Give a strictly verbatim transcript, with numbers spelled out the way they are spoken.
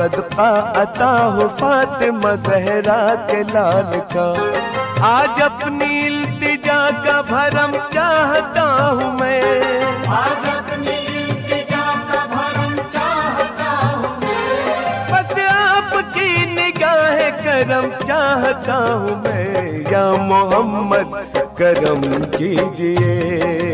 सदका अता हो फातिमा ज़हरा के लाल का। आज अपनी इल्तिजा का भरम चाहता हूँ मैं, आज अपनी इल्तिजा का भरम चाहता हूँ मैं, बस आपकी निगाह करम चाहता हूँ मैं। या मोहम्मद करम कीजिए।